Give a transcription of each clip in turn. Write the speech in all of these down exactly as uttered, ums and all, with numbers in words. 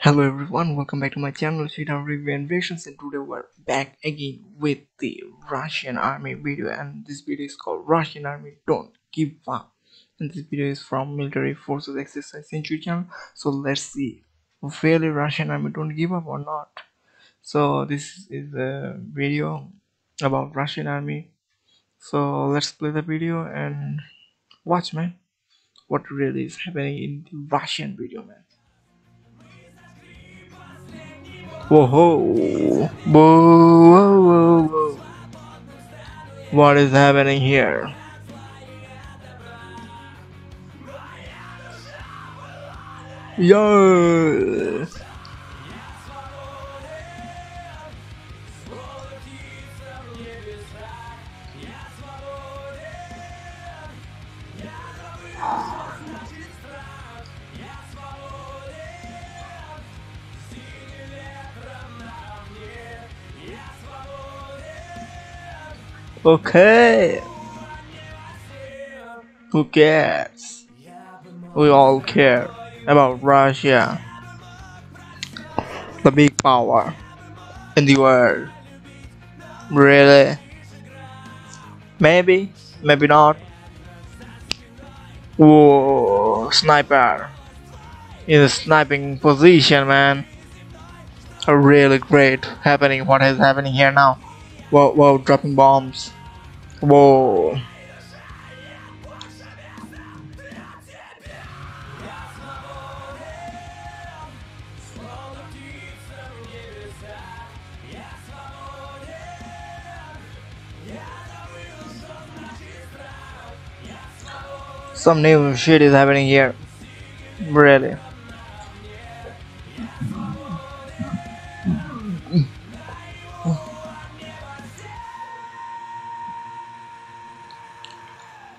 Hello everyone, welcome back to my channel Shithub Review and Reactions, and today we're back again with the Russian army video, and this video is called Russian Army Don't Give Up, and this video is from Military Forces X X I Century channel. So let's see really Russian army don't give up or not. So this is a video about Russian army, so let's play the video and watch, man, what really is happening in the Russian video, man. Whoa, whoa, whoa, whoa, whoa. What is happening here? Yo! Okay, who cares? We all care about Russia, the big power in the world. Really? Maybe, maybe not. Whoa, sniper in a sniping position, man. A really great happening. What is happening here now? Whoa, whoa, dropping bombs. Whoa. Some new shit is happening here. Really.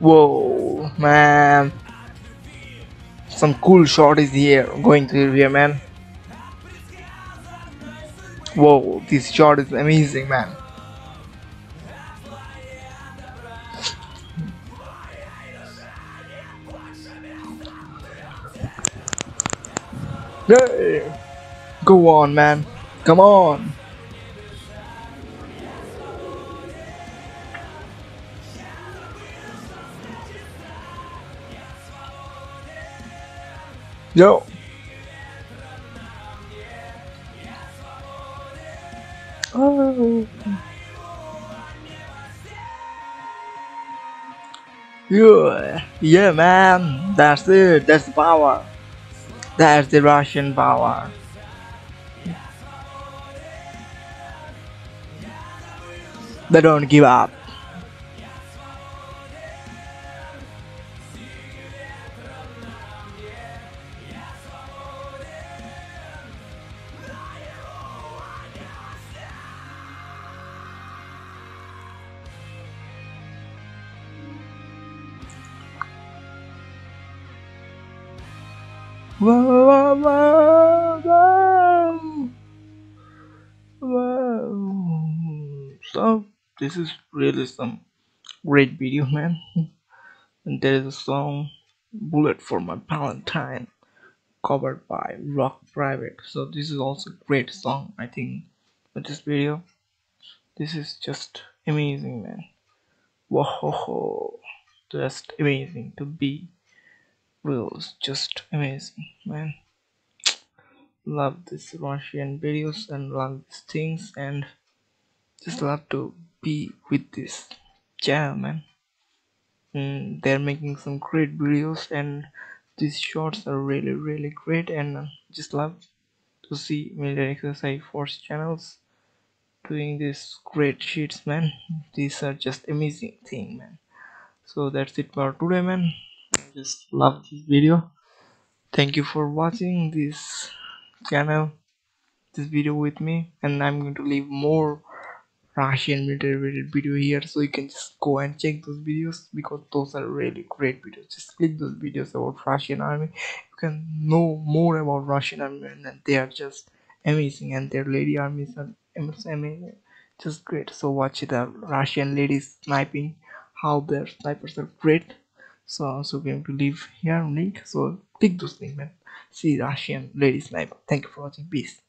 Whoa, man, some cool shot is here going through here, man. Whoa, this shot is amazing, man. Yay. Go on, man, come on. Yo. Oh. Yeah. Yeah, man. That's it. That's the power. That's the Russian power. They don't give up. Wow, wow, wow, wow. So this is really some great video, man. And there is a song Bullet for My Valentine covered by Rock Private. So this is also a great song, I think, for this video. This is just amazing, man. Whoa, just amazing to be reels, just amazing, man. Love this Russian videos and love these things, and just love to be with this channel, man. Mm, they're making some great videos, and these shorts are really really great, and just love to see military exercise force channels doing these great sheets, man. These are just amazing thing, man. So that's it for today, man. I just love this video. Thank you for watching this channel, this video with me, and I'm going to leave more Russian military related video here, so you can just go and check those videos, because those are really great videos. Just click those videos about Russian army, you can know more about Russian army, and they are just amazing, and their lady armies are amazing, just great. So watch the Russian ladies sniping, how their snipers are great. So I'm also going to leave here link, so click those things, man. See Russian lady sniper. Thank you for watching. Peace.